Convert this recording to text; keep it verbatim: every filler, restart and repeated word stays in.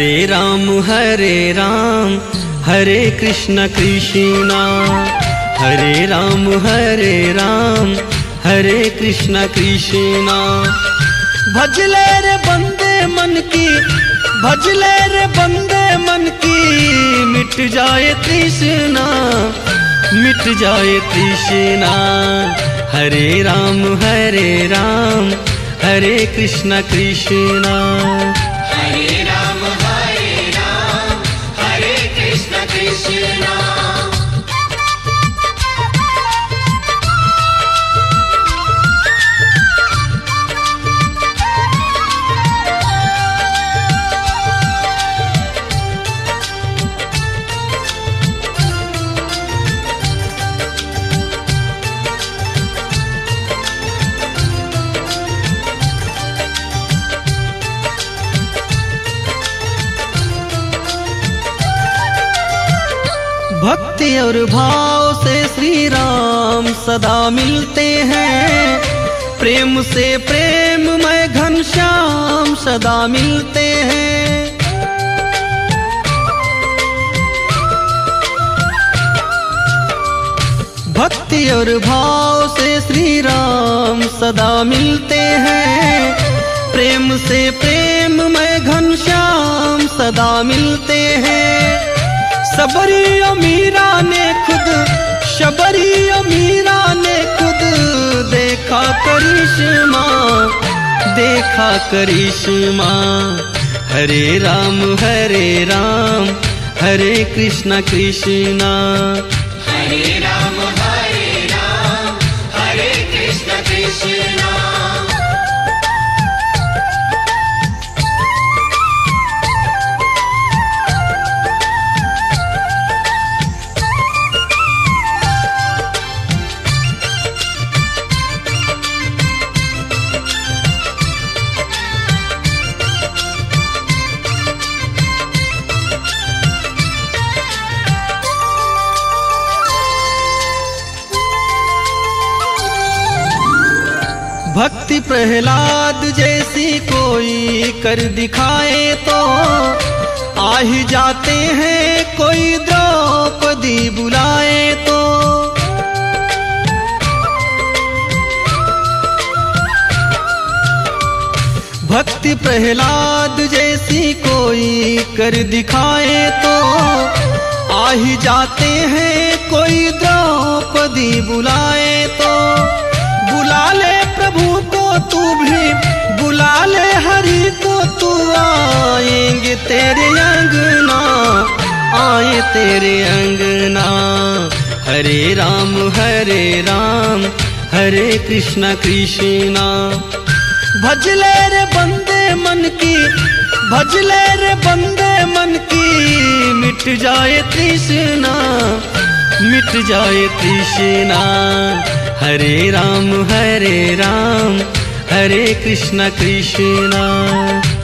हरे राम हरे राम हरे कृष्ण कृष्णा हरे राम हरे राम हरे कृष्ण कृष्णा। भजले रे बंदे मन की भजले रे बंदे मन की मिट जाए तृष्णा मिट जाए तृष्णा। हरे राम हरे राम हरे कृष्ण कृष्णा हरे राम हरे राम हरे कृष्ण कृष्णा। भक्ति और भाव से श्री राम सदा मिलते हैं, प्रेम से प्रेम में घनश्याम सदा मिलते हैं। भक्ति और भाव से श्री राम सदा मिलते हैं, प्रेम से प्रेम में घनश्याम सदा मिलते हैं। शबरी ओ मीरा ने खुद शबरी ओ मीरा ने खुद देखा करिश्मा देखा करिश्मा। हरे राम हरे राम हरे कृष्ण कृष्णा हरे राम हरे राम हरे कृष्ण कृष्णा। भक्ति प्रहलाद जैसी कोई कर दिखाए तो आ ही जाते हैं, कोई द्रौपदी बुलाए तो। भक्ति प्रहलाद जैसी कोई कर दिखाए तो आ ही जाते हैं, कोई द्रौपदी बुलाए तो। बुला ले प्रभु को तू भी बुला ले हरि को तू, आएंगे तेरे अंगना आए तेरे अंगना। हरे राम हरे राम हरे कृष्ण कृष्णा। भजले रे बंदे मन की भजले रे बंदे मन की मिट जाए तृष्णा मिट जाए तृष्णा। हरे राम हरे राम हरे कृष्ण कृष्णा।